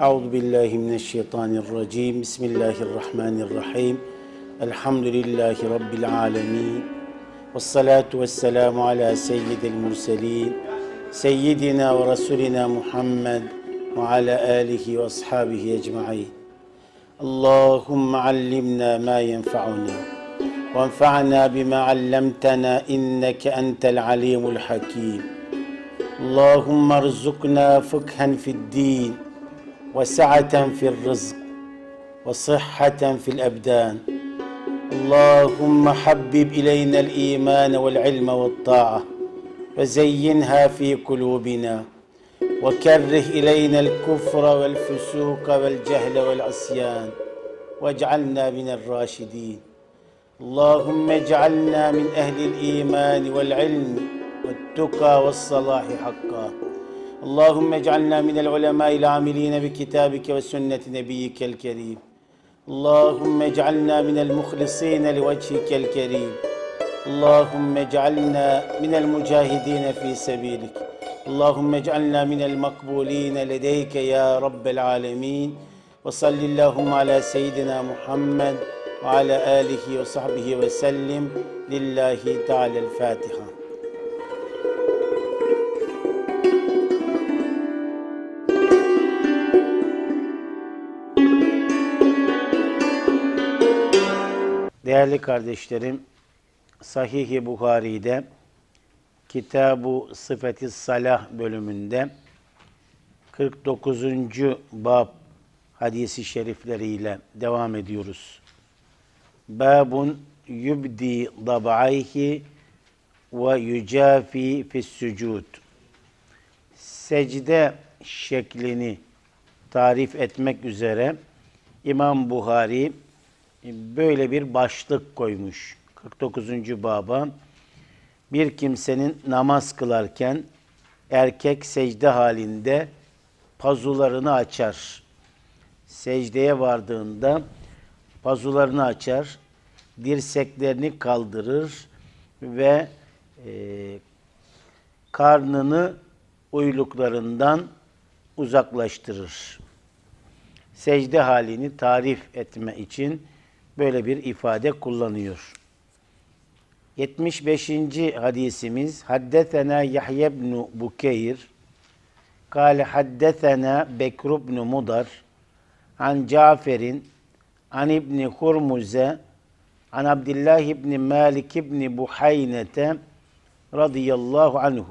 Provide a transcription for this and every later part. Euzubillahimineşşeytanirracim. Bismillahirrahmanirrahim. Elhamdülillahi Rabbil alemin. Vessalatu vesselamu ala seyyidil murselin. Seyyidina ve Resulina Muhammed ve ala alihi ve ashabihi ecma'in. Allahümme allimna ma yenfa'una. Ve enfa'na bima allamtana inneke entel alimul hakim. Allahümme arzukna fıkhen fiddin. وسعة في الرزق وصحة في الأبدان اللهم حبب إلينا الإيمان والعلم والطاعة وزينها في قلوبنا وكره إلينا الكفر والفسوق والجهل والعصيان واجعلنا من الراشدين اللهم اجعلنا من أهل الإيمان والعلم والتقى والصلاح حقا اللهم اجعلنا من العلماء العاملين بكتابك وسنة نبيك الكريم اللهم اجعلنا من المخلصين لوجهك الكريم اللهم اجعلنا من المجاهدين في سبيلك اللهم اجعلنا من المقبولين لديك يا رب العالمين وصل اللهم على سيدنا محمد وعلى آله وصحبه وسلم لله تعالى الفاتحة. Değerli kardeşlerim, Sahih-i Buhari'de Kitab-ı Sıfet-i Salah bölümünde 49. bab hadisi şerifleriyle devam ediyoruz. Babun yubdi dab'ayhi ve yucafi fissucud. Secde şeklini tarif etmek üzere İmam Buhari böyle bir başlık koymuş 49. baba. Bir kimsenin namaz kılarken erkek secde halinde pazularını açar. Secdeye vardığında pazularını açar, dirseklerini kaldırır ve karnını uyluklarından uzaklaştırır. Secde halini tarif etme için böyle bir ifade kullanıyor. 75. hadisimiz Haddetena Yahya ibn Bukeyr kâle haddetena Bekr ibn Mudar an Cafer'in an İbni Hurmuz'e an Abdullah ibn Malik ibn Buhaynet'e radıyallahu anhu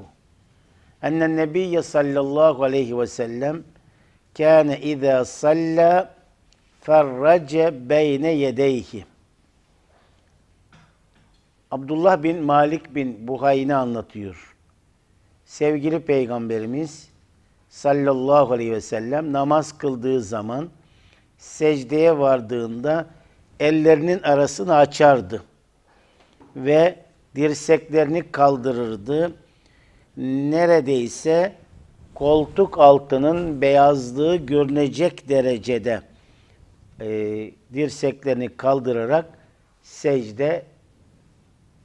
enne nebiyye sallallahu aleyhi ve sellem kâne izâ sallâ فَرَّجَ بَيْنَ يَدَيْهِ. Abdullah bin Malik bin Buhayne anlatıyor. Sevgili Peygamberimiz sallallahu aleyhi ve sellem namaz kıldığı zaman secdeye vardığında ellerinin arasını açardı ve dirseklerini kaldırırdı. Neredeyse koltuk altının beyazlığı görünecek derecede dirseklerini kaldırarak secde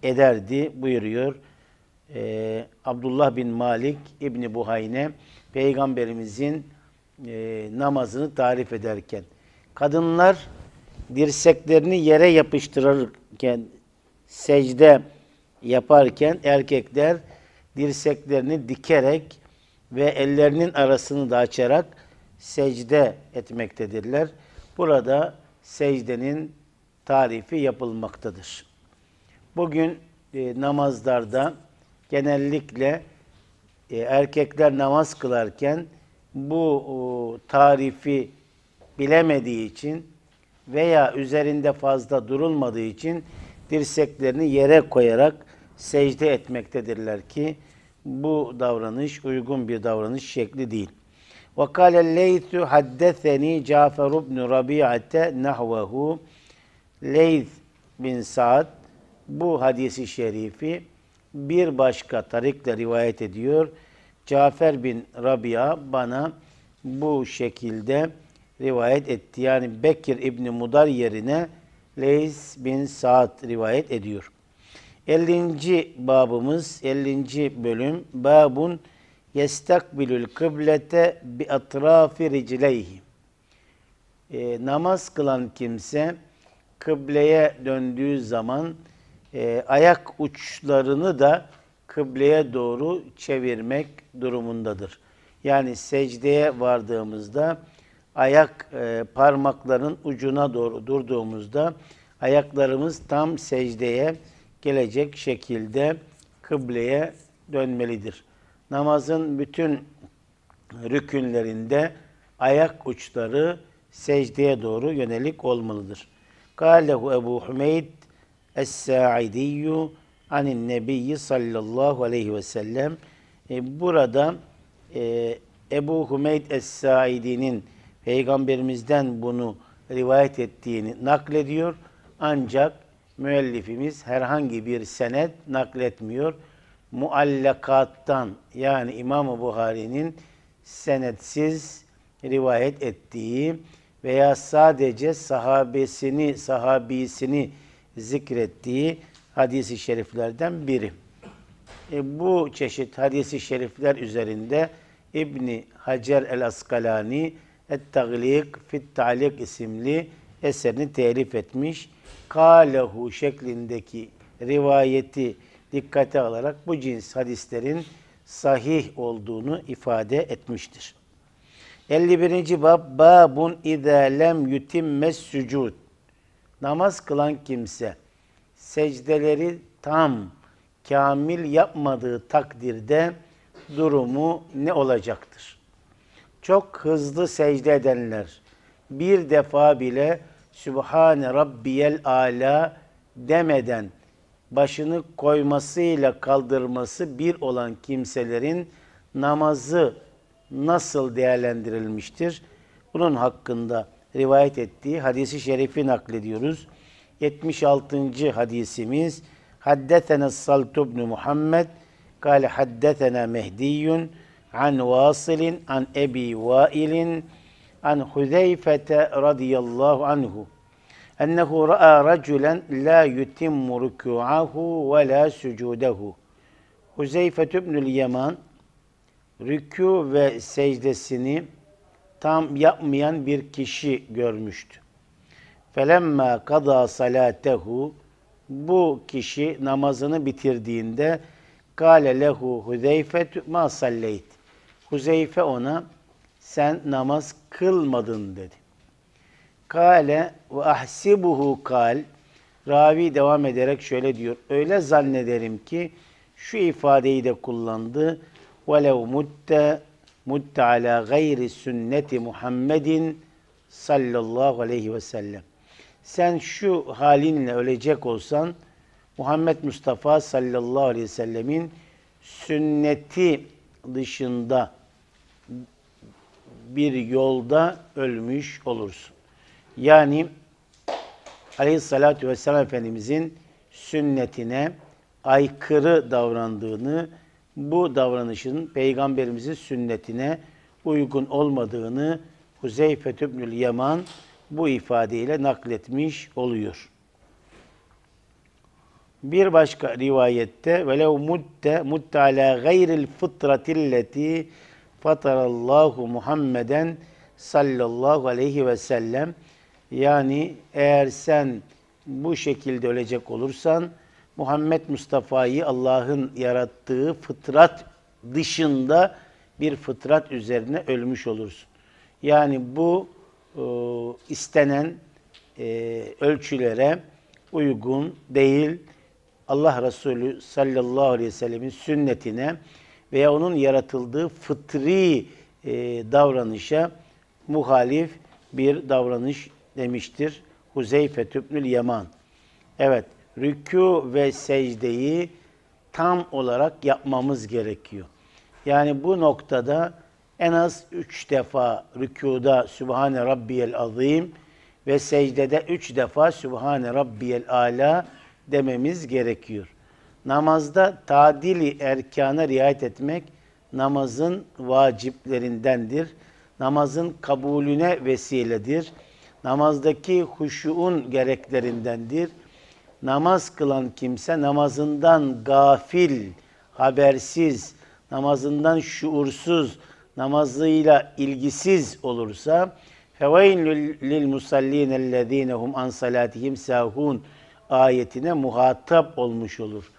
ederdi buyuruyor Abdullah bin Malik İbni Buhayne Peygamberimizin namazını tarif ederken. Kadınlar dirseklerini yere yapıştırırken secde yaparken erkekler dirseklerini dikerek ve ellerinin arasını da açarak secde etmektedirler. Burada secdenin tarifi yapılmaktadır. Bugün namazlarda genellikle erkekler namaz kılarken bu tarifi bilemediği için veya üzerinde fazla durulmadığı için dirseklerini yere koyarak secde etmektedirler ki bu davranış uygun bir davranış şekli değil. وَقَالَ اللَّيْثُ حَدَّثَنِي جَعْفَرُ بْنُ رَبِيَةَ نَحْوَهُ. Leys bin Sa'd bu hadisi şerifi bir başka tarikle rivayet ediyor. Cafer bin Rabia bana bu şekilde rivayet etti. Yani Bekir İbni Mudar yerine Leys bin Sa'd rivayet ediyor. 50. babımız, 50. bölüm babun yestakbilül kıblete bi atrafi ricleyhi. namaz kılan kimse kıbleye döndüğü zaman ayak uçlarını da kıbleye doğru çevirmek durumundadır. Yani secdeye vardığımızda ayak parmakların ucuna doğru durduğumuzda ayaklarımız tam secdeye gelecek şekilde kıbleye dönmelidir. Namazın bütün rükünlerinde ayak uçları secdeye doğru yönelik olmalıdır. Kâlehu Ebu Hümeyd Es-Sa'idiyy anin Nebiyyi sallallahu aleyhi ve sellem. Burada Ebu Hümeyd Es-Sa'idiy'nin Peygamberimizden bunu rivayet ettiğini naklediyor. Ancak müellifimiz herhangi bir senet nakletmiyor. Muallakattan yani İmam-ı Buhari'nin senetsiz rivayet ettiği veya sadece sahabisini zikrettiği hadis-i şeriflerden biri. Bu çeşit hadis-i şerifler üzerinde İbni Hacer el-Askalani Et-Tagliq Fit-Tagliq isimli eserini telif etmiş. Kâlehu şeklindeki rivayeti dikkate alarak bu cins hadislerin sahih olduğunu ifade etmiştir. 51. Bab Babun İzâ lem yutimmes sucud. Namaz kılan kimse secdeleri tam, kamil yapmadığı takdirde durumu ne olacaktır? Çok hızlı secde edenler bir defa bile Sübhane Rabbiyel Ala demeden başını koymasıyla kaldırması bir olan kimselerin namazı nasıl değerlendirilmiştir? Bunun hakkında rivayet ettiği hadisi şerifi naklediyoruz. 76. hadisimiz Haddetena Saltubnu Muhammed kâle haddetena Mehdiyyun an Vasilin an Ebi Vailin an Huzeyfete radıyallahu anhu ennehu ra'a raculen la yutimmu rükû'ahu ve la sucudehu. Huzeyfetübnül Yaman rükû ve secdesini tam yapmayan bir kişi görmüştü. Felemmâ kadâ salâtehu, bu kişi namazını bitirdiğinde kâle lehu Huzeyfetü mâ salleyt. Huzeyfe ona sen namaz kılmadın dedi. Kâle ve ahsibuhu kal. Ravi devam ederek şöyle diyor. Öyle zannederim ki şu ifadeyi de kullandı. Velev mutte ala gayri sünneti Muhammedin sallallahu aleyhi ve sellem. Sen şu halinle ölecek olsan Muhammed Mustafa sallallahu aleyhi ve sellemin sünneti dışında bir yolda ölmüş olursun. Yani aleyhissalatü vesselam Efendimizin sünnetine aykırı davrandığını, bu davranışın Peygamberimizin sünnetine uygun olmadığını Huzeyfetübnül Yaman bu ifadeyle nakletmiş oluyor. Bir başka rivayette velev mutte ala gayril fıtratilleti fatarallahu Muhammeden sallallahu aleyhi ve sellem. Yani eğer sen bu şekilde ölecek olursan Muhammed Mustafa'yı Allah'ın yarattığı fıtrat dışında bir fıtrat üzerine ölmüş olursun. Yani bu istenen ölçülere uygun değil. Allah Resulü sallallahu aleyhi ve sellemin sünnetine veya onun yaratıldığı fıtri davranışa muhalif bir davranış demiştir Huzeyfetübnül Yaman. Evet, rükû ve secdeyi tam olarak yapmamız gerekiyor. Yani bu noktada en az 3 defa rükûda Sübhane Rabbiyel Azim ve secdede 3 defa Sübhane Rabbiyel Ala dememiz gerekiyor. Namazda tadili erkana riayet etmek namazın vaciplerindendir. Namazın kabulüne vesiledir. Namazdaki huşuun gereklerindendir. Namaz kılan kimse namazından gafil, habersiz, namazından şuursuz, namazıyla ilgisiz olursa Feveyn lil musallinellezinehum an salatihim sahun ayetine muhatap olmuş olur.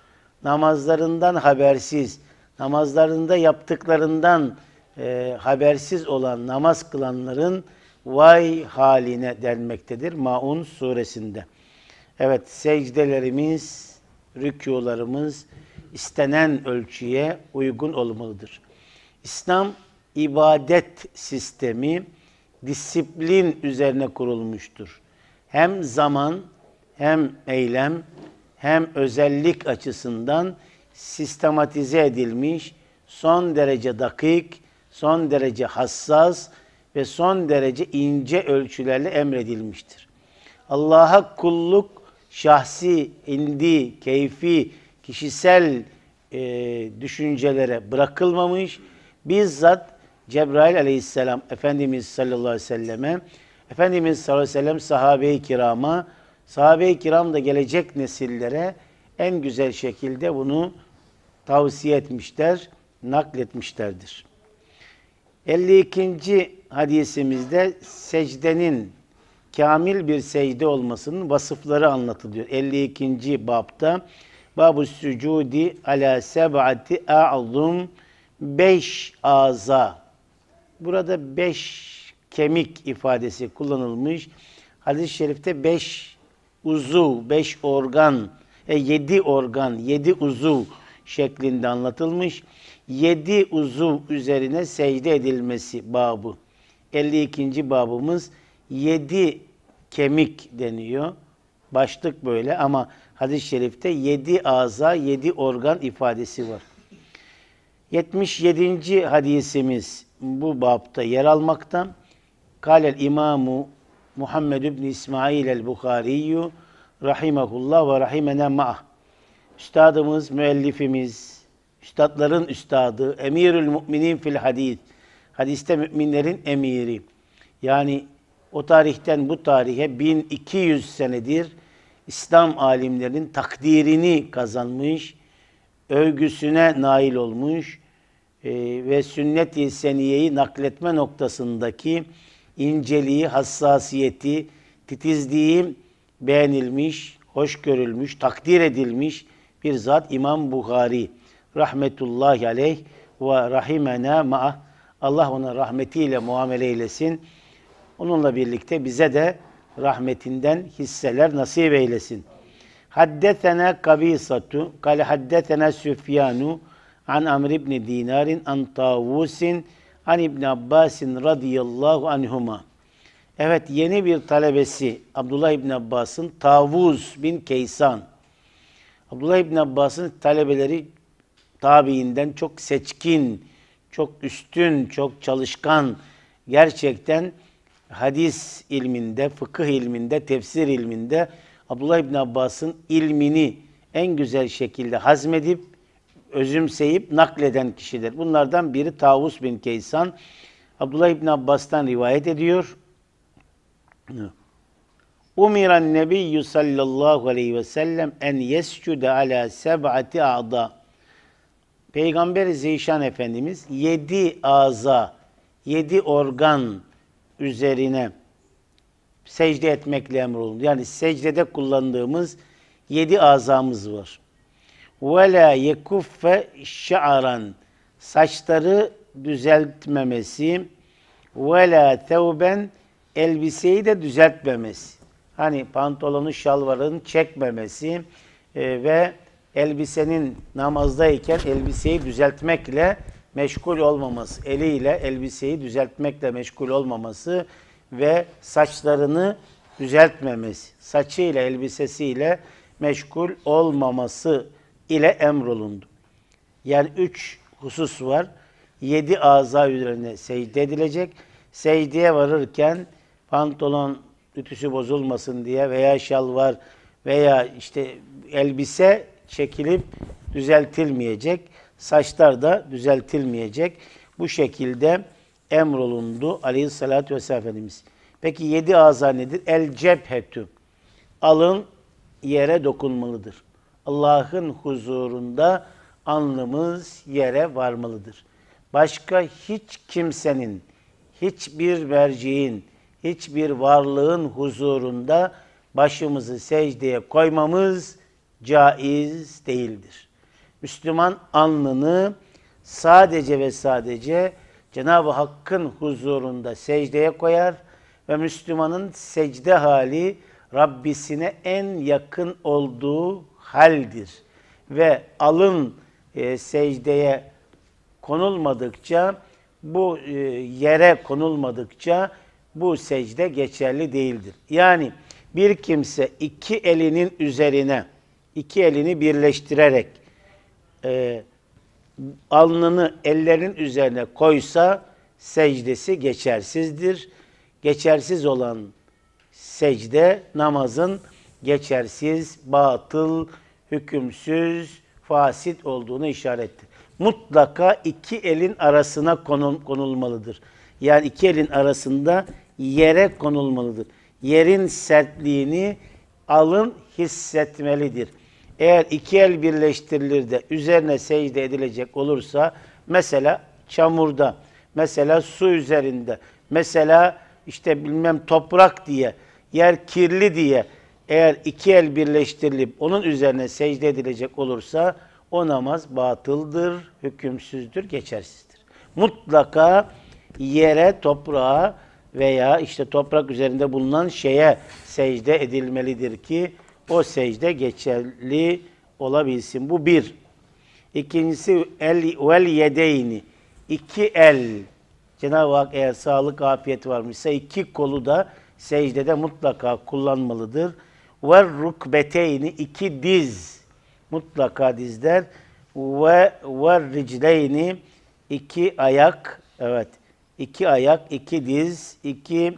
Namazlarından habersiz, namazlarında yaptıklarından habersiz olan namaz kılanların vay haline denmektedir Maun suresinde. Evet, secdelerimiz, rükûlarımız istenen ölçüye uygun olmalıdır. İslam ibadet sistemi disiplin üzerine kurulmuştur. Hem zaman, hem eylem, hem özellik açısından sistematize edilmiş, son derece dakik, son derece hassas ve son derece ince ölçülerle emredilmiştir. Allah'a kulluk şahsi, indi, keyfi, kişisel düşüncelere bırakılmamış, bizzat Cebrail aleyhisselam Efendimiz sallallahu aleyhi ve selleme, Efendimiz sallallahu aleyhi ve sellem sahabe-i kirama, sahabe-i kiram da gelecek nesillere en güzel şekilde bunu tavsiye etmişler, nakletmişlerdir. 52. hadisimizde secdenin kamil bir secde olmasının vasıfları anlatılıyor. 52. babta Bab-ı Sücudi ala seb'ati a'zum 5 aza. Burada 5 kemik ifadesi kullanılmış. Hadis-i şerifte 5 uzuv, 5 organ, 7 organ, 7 uzuv şeklinde anlatılmış. 7 uzuv üzerine secde edilmesi babı. 52. babımız 7 kemik deniyor. Başlık böyle ama hadis-i şerifte 7 aza, 7 organ ifadesi var. 77. hadisimiz bu babta yer almakta. Kâlel İmamu Muhammed ibn İsmail el-Buhari'yu rahimahullah ve rahimena ma'ah. Üstadımız, müellifimiz, üstadların üstadı, emirül müminin fil hadis. Hadiste müminlerin emiri. Yani o tarihten bu tarihe 1200 senedir İslam alimlerinin takdirini kazanmış, övgüsüne nail olmuş ve sünnet-i seniyeyi nakletme noktasındaki inceliği, hassasiyeti, titizliği beğenilmiş, hoş görülmüş, takdir edilmiş bir zat İmam Buhari. Rahmetullahi aleyh ve rahimena ma'ah. Allah ona rahmetiyle muamele eylesin. Onunla birlikte bize de rahmetinden hisseler nasip eylesin. Haddetena kabisatu, kale haddetena Süfyanu an Amr ibn Dinarin an Tavusin an İbn Abbasin radıyallahu anhuma. Evet, yeni bir talebesi Abdullah ibn Abbas'ın Tavus bin Keysan. Abdullah ibn Abbas'ın talebeleri tabiinden çok seçkin, çok üstün, çok çalışkan, gerçekten hadis ilminde, fıkıh ilminde, tefsir ilminde Abdullah ibn Abbas'ın ilmini en güzel şekilde hazmedip, özümseyip nakleden kişiler. Bunlardan biri Tavus bin Keysan. Abdullah ibn Abbas'tan rivayet ediyor. Umiran nebiyyü sallallahu aleyhi ve sellem en yescude ala seb'ati a'da. Peygamber-i Zişan Efendimiz 7 ağza, 7 organ üzerine secde etmekle emrolundu. Yani secdede kullandığımız 7 azamız var. وَلَا يَكُفَّ شَعَرًا saçları düzeltmemesi, وَلَا تَوْبًا elbiseyi de düzeltmemesi. Hani pantolonu, şalvarını çekmemesi ve elbisenin namazdayken elbiseyi düzeltmekle meşgul olmaması, eliyle elbiseyi düzeltmekle meşgul olmaması ve saçlarını düzeltmemesi, saçıyla elbisesiyle meşgul olmaması ile emrolundu. Yani 3 husus var. 7 aza üzerine secde edilecek. Secdeye varırken pantolon ütüsü bozulmasın diye veya şalvar veya işte elbise çekilip düzeltilmeyecek. Saçlar da düzeltilmeyecek. Bu şekilde emrolundu aleyhissalatü vesselam Efendimiz. Peki 7 aza nedir? El cephetü. Alın yere dokunmalıdır. Allah'ın huzurunda alnımız yere varmalıdır. Başka hiç kimsenin, hiçbir merciğin, hiçbir varlığın huzurunda başımızı secdeye koymamız caiz değildir. Müslüman alnını sadece ve sadece Cenab-ı Hakk'ın huzurunda secdeye koyar ve Müslümanın secde hali Rabbisine en yakın olduğu haldir. Ve alın secdeye konulmadıkça, bu yere konulmadıkça bu secde geçerli değildir. Yani bir kimse iki elinin üzerine, iki elini birleştirerek alnını ellerin üzerine koysa secdesi geçersizdir. Geçersiz olan secde namazın geçersiz, batıl, hükümsüz, fasit olduğunu işarettir. Mutlaka iki elin arasına konulmalıdır. Yani iki elin arasında yere konulmalıdır. Yerin sertliğini alın hissetmelidir. Eğer iki el birleştirilir de üzerine secde edilecek olursa, mesela çamurda, mesela su üzerinde, mesela işte bilmem toprak diye, yer kirli diye eğer iki el birleştirilip onun üzerine secde edilecek olursa o namaz batıldır, hükümsüzdür, geçersizdir. Mutlaka yere, toprağa veya işte toprak üzerinde bulunan şeye secde edilmelidir ki o secde geçerli olabilsin. Bu bir. İkincisi vel yedeyni. İki el. Cenab-ı Hak eğer sağlık, afiyet varmışsa iki kolu da secdede mutlaka kullanmalıdır. Ve rukbeteyni. İki diz. Mutlaka dizler. Ve ricleyni. İki ayak. Evet. İki ayak, iki diz, iki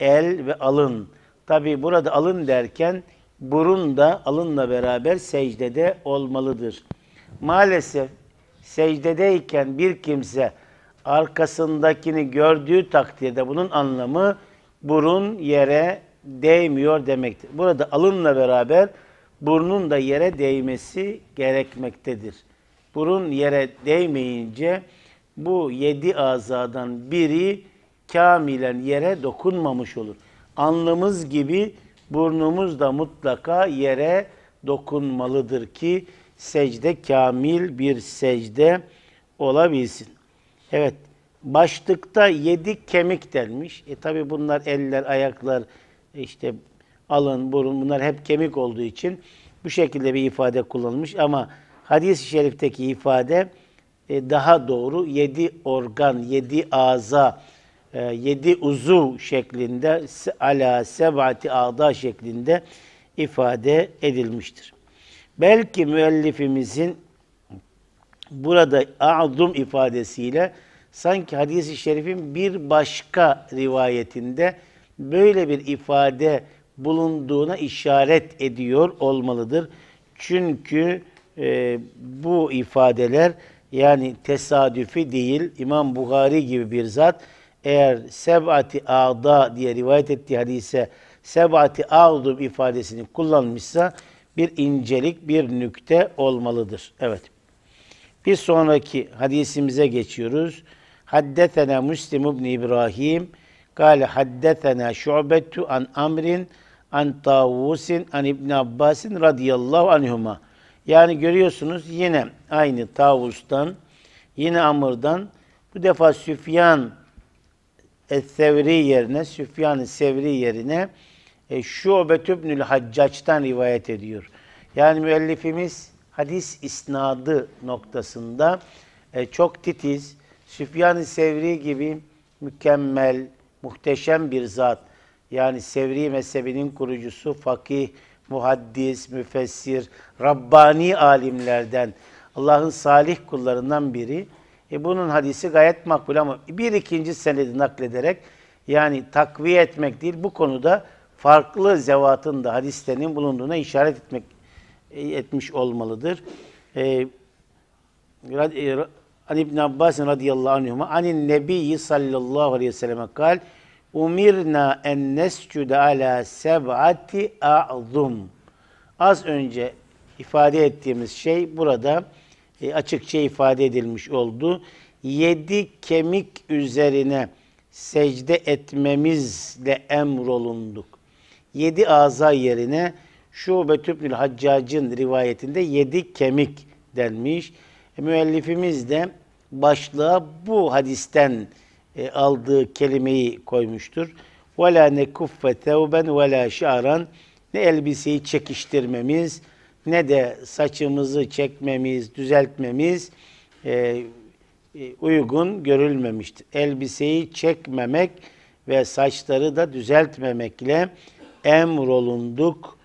el ve alın. Tabi burada alın derken burun da alınla beraber secdede olmalıdır. Maalesef secdedeyken bir kimse arkasındakini gördüğü takdirde bunun anlamı burun yere değmiyor demektir. Burada alınla beraber burnun da yere değmesi gerekmektedir. Burun yere değmeyince bu yedi azadan biri kamilen yere dokunmamış olur. Alnımız gibi burnumuz da mutlaka yere dokunmalıdır ki secde kamil bir secde olabilsin. Evet, başlıkta yedi kemik denmiş. Tabi bunlar eller, ayaklar, işte alın, burun, bunlar hep kemik olduğu için bu şekilde bir ifade kullanılmış. Ama hadis-i şerifteki ifade daha doğru, yedi organ, yedi aza, yedi uzuv şeklinde, ala sebati a'da şeklinde ifade edilmiştir. Belki müellifimizin burada a'dum ifadesiyle sanki hadis-i şerifin bir başka rivayetinde böyle bir ifade bulunduğuna işaret ediyor olmalıdır. Çünkü bu ifadeler yani tesadüfi değil. İmam Buhari gibi bir zat eğer seb'ati a'da diye rivayet ettiği hadise seb'ati a'dum ifadesini kullanmışsa bir incelik, bir nükte olmalıdır. Evet. Bir sonraki hadisimize geçiyoruz. Haddetena Müslim ibn İbrahim kâle haddetena şu'betu an amrin an tavusin an İbn Abbasin radıyallahu anhuma. Yani görüyorsunuz yine aynı Tavus'tan, yine Amr'dan, bu defa Süfyan es-Sevri yerine, Süfyan es-Sevri yerine Şubetübnül Haccaç'tan rivayet ediyor. Yani müellifimiz hadis isnadı noktasında çok titiz. Süfyan es-Sevri gibi mükemmel, muhteşem bir zat. Yani Sevri mezhebinin kurucusu, fakih, muhaddis, müfessir, Rabbani alimlerden, Allah'ın salih kullarından biri. Bunun hadisi gayet makbul ama bir ikinci senedi naklederek yani takviye etmek değil, bu konuda farklı zevatın da hadislerinin bulunduğuna işaret etmiş olmalıdır. İbn-i Abbas radıyallahu anhuma anin nebiyyi sallallahu aleyhi ve selleme kal umirna en nescude ala seb'ati a'zum. Az önce ifade ettiğimiz şey burada açıkça ifade edilmiş oldu. Yedi kemik üzerine secde etmemizle emrolunduk. 7 aza yerine Şubetübnül Haccac'ın rivayetinde 7 kemik denmiş. Müellifimiz de başlığa bu hadisten aldığı kelimeyi koymuştur. وَلَا نَكُفَّ تَوْبًا وَلَا شَعْرًا. Ne elbiseyi çekiştirmemiz, ne de saçımızı çekmemiz, düzeltmemiz uygun görülmemiştir. Elbiseyi çekmemek ve saçları da düzeltmemekle emrolunduk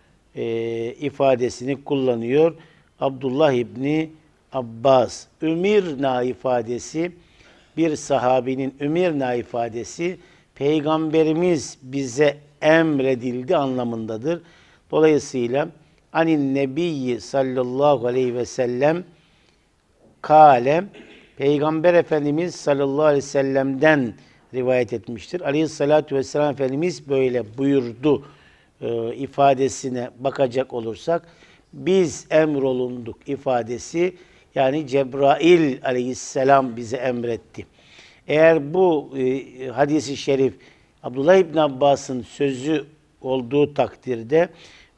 ifadesini kullanıyor Abdullah ibn Abbas. Ümirna ifadesi, bir sahabinin ümirna ifadesi Peygamberimiz bize emredildi anlamındadır. Dolayısıyla anin nebiyyi sallallahu aleyhi ve sellem kâle, Peygamber Efendimiz sallallahu aleyhi ve sellem'den rivayet etmiştir. Aleyhissalatu vesselam Efendimiz böyle buyurdu ifadesine bakacak olursak, biz emrolunduk ifadesi, yani Cebrail aleyhisselam bize emretti. Eğer bu hadis-i şerif Abdullah ibn Abbas'ın sözü olduğu takdirde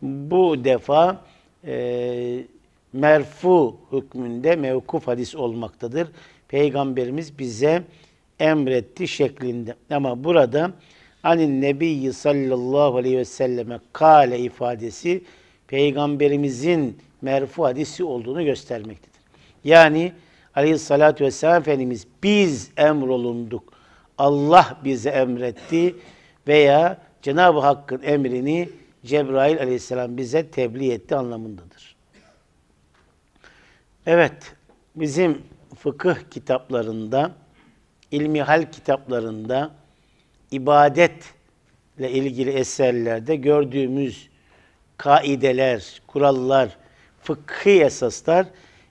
bu defa merfu hükmünde mevkuf hadis olmaktadır. Peygamberimiz bize emretti şeklinde. Ama burada anin nebiyyi sallallahu aleyhi ve selleme kâle ifadesi Peygamberimizin merfu hadisi olduğunu göstermektedir. Yani aleyhissalatü vesselam Efendimiz biz emrolunduk, Allah bize emretti veya Cenab-ı Hakk'ın emrini Cebrail aleyhisselam bize tebliğ etti anlamındadır. Evet, bizim fıkıh kitaplarında, ilmihal kitaplarında, ibadetle ilgili eserlerde gördüğümüz kaideler, kurallar, fıkhi esaslar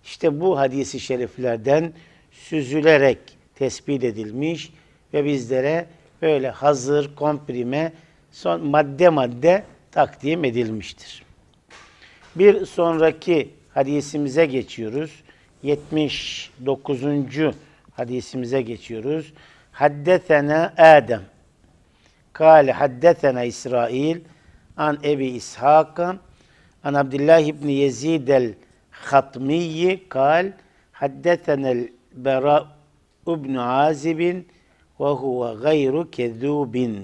işte bu hadis-i şeriflerden süzülerek tespit edilmiş ve bizlere böyle hazır, komprime, son madde madde takdim edilmiştir. Bir sonraki hadisimize geçiyoruz. 79. hadisimize geçiyoruz. Haddesena Adem kâle haddesena İsrail an Ebi İshâk'a an Abdullah ibn Yezid el-Hatmiyy kâl haddesenel Bera ibn Azib'in ve huve gayru kezzûbin.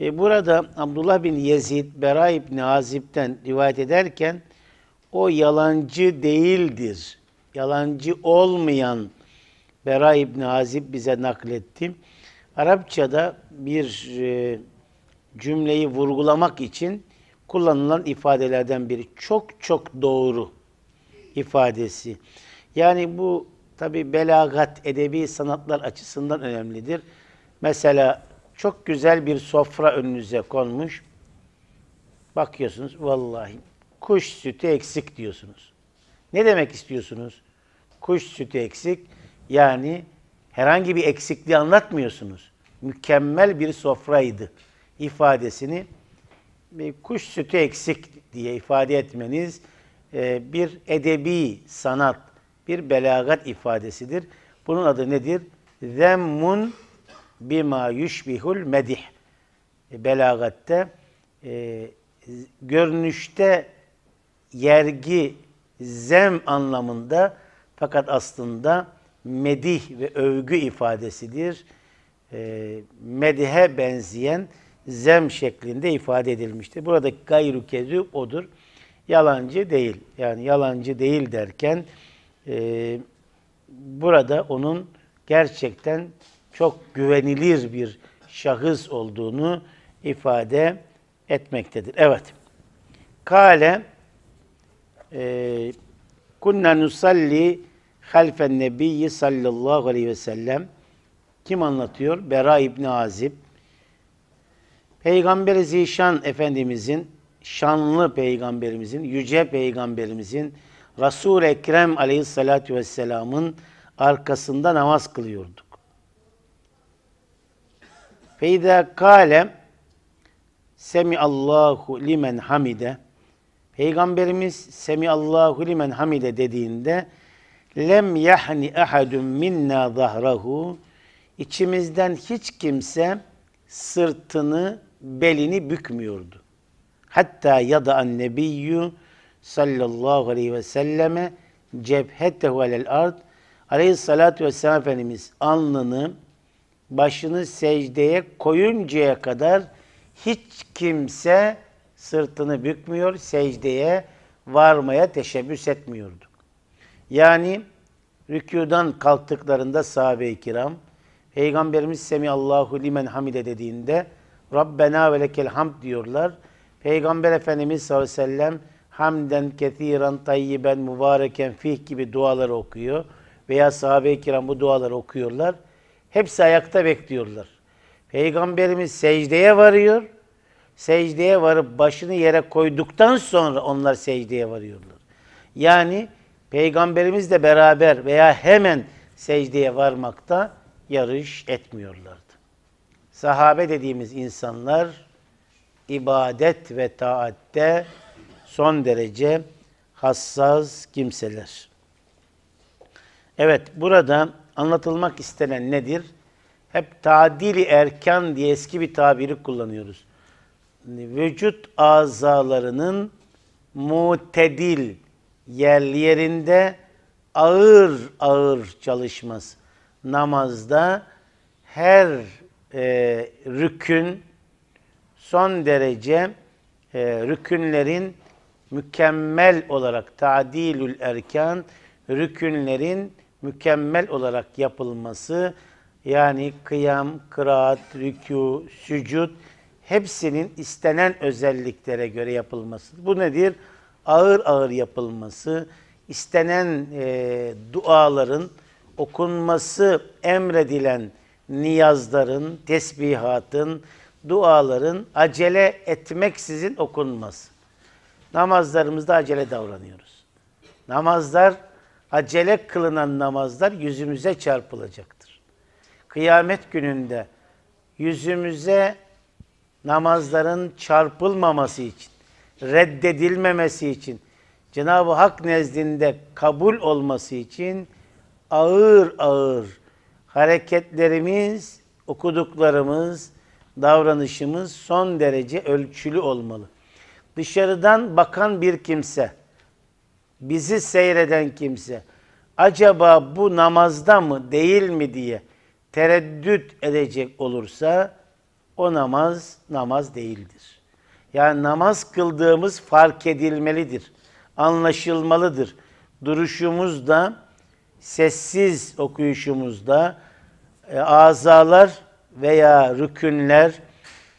Burada Abdullah bin Yezid, Bera ibn Azib'den rivayet ederken o yalancı değildir. Yalancı olmayan Bera ibn Azib bize nakletti. Arapçada bir cümleyi vurgulamak için kullanılan ifadelerden biri. Çok çok doğru ifadesi. Yani bu tabi belagat, edebi sanatlar açısından önemlidir. Mesela çok güzel bir sofra önünüze konmuş. Bakıyorsunuz, vallahi kuş sütü eksik diyorsunuz. Ne demek istiyorsunuz? Kuş sütü eksik, yani herhangi bir eksikliği anlatmıyorsunuz. Mükemmel bir sofraydı ifadesini kuş sütü eksik diye ifade etmeniz bir edebi sanat, bir belagat ifadesidir. Bunun adı nedir? Zemmun bima yüşbihul medih. Belagatte görünüşte yergi, zem anlamında, fakat aslında medih ve övgü ifadesidir. Medihe benzeyen zem şeklinde ifade edilmiştir. Buradaki gayru kezûb odur. Yalancı değil. Yani yalancı değil derken burada onun gerçekten çok güvenilir bir şahıs olduğunu ifade etmektedir. Evet. Kâle kunnâ nusalli halfen nebiyyi sallallahu aleyhi ve sellem. Kim anlatıyor? Bera ibn Azib. Peygamber-i Zişan Efendimizin, şanlı Peygamberimizin, yüce Peygamberimizin, Resul-i Ekrem aleyhissalatu vesselamın arkasında namaz kılıyorduk. Feyda kâle semiallahu limen hamide. Peygamberimiz semiallahu limen hamide dediğinde lem yahni ahadun minna zahrahu İçimizden hiç kimse sırtını, belini bükmüyordu. Hatta yada'an nebiyyü sallallahu aleyhi ve selleme cebhetehu alel ard. Aleyhissalatü vesselam Efendimiz alnını, başını secdeye koyuncaya kadar hiç kimse sırtını bükmüyor, secdeye varmaya teşebbüs etmiyordu. Yani rükûdan kalktıklarında sahabe-i kiram, Peygamberimiz Semiallahu limen hamide dediğinde Rabbena ve lekel hamd diyorlar. Peygamber Efendimiz sallallahu aleyhi ve sellem hamden kethiren tayyiben mübareken fih gibi duaları okuyor. Veya sahabe-i kiram bu duaları okuyorlar. Hepsi ayakta bekliyorlar. Peygamberimiz secdeye varıyor. Secdeye varıp başını yere koyduktan sonra onlar secdeye varıyorlar. Yani Peygamberimizle beraber veya hemen secdeye varmakta yarış etmiyorlardı. Sahabe dediğimiz insanlar ibadet ve taatte son derece hassas kimseler. Evet, burada anlatılmak istenen nedir? Hep tadil-i erkan diye eski bir tabiri kullanıyoruz. Vücut azalarının mutedil, yerli yerinde ağır ağır çalışması. Namazda her rükün son derece rükünlerin mükemmel olarak tadilül erkan, rükünlerin mükemmel olarak yapılması, yani kıyam, kıraat, rükû, sücud hepsinin istenen özelliklere göre yapılması. Bu nedir? Ağır ağır yapılması, istenen duaların okunması, emredilen niyazların, tesbihatın, duaların acele etmeksizin okunması. Namazlarımızda acele davranıyoruz. Namazlar, acele kılınan namazlar yüzümüze çarpılacaktır. Kıyamet gününde yüzümüze namazların çarpılmaması için, reddedilmemesi için, Cenab-ı Hak nezdinde kabul olması için ağır ağır hareketlerimiz, okuduklarımız, davranışımız son derece ölçülü olmalı. Dışarıdan bakan bir kimse, bizi seyreden kimse, acaba bu namazda mı değil mi diye tereddüt edecek olursa o namaz değildir. Yani namaz kıldığımız fark edilmelidir, anlaşılmalıdır. Duruşumuzda, sessiz okuyuşumuzda azalar veya rükünler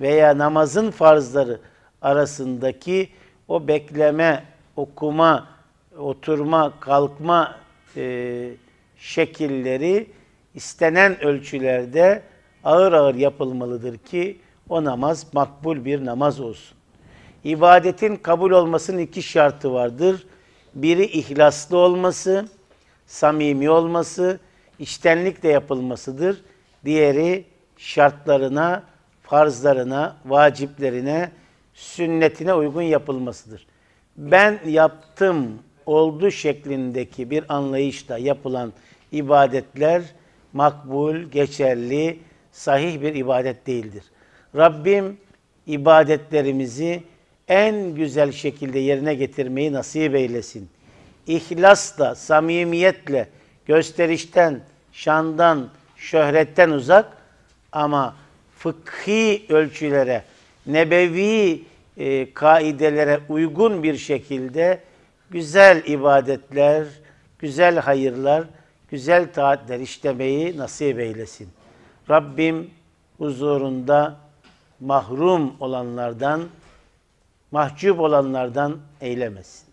veya namazın farzları arasındaki o bekleme, okuma, oturma, kalkma şekilleri istenen ölçülerde ağır ağır yapılmalıdır ki o namaz makbul bir namaz olsun. İbadetin kabul olmasının iki şartı vardır. Biri ihlaslı olması, samimi olması, içtenlikle yapılmasıdır. Diğeri şartlarına, farzlarına, vaciplerine, sünnetine uygun yapılmasıdır. Ben yaptım, oldu şeklindeki bir anlayışla yapılan ibadetler makbul, geçerli, sahih bir ibadet değildir. Rabbim ibadetlerimizi en güzel şekilde yerine getirmeyi nasip eylesin. İhlasla, samimiyetle, gösterişten, şandan, şöhretten uzak ama fıkhi ölçülere, nebevi kaidelere uygun bir şekilde güzel ibadetler, güzel hayırlar, güzel taatler işlemeyi nasip eylesin. Rabbim huzurunda mahrum olanlardan, mahcup olanlardan eylemesin.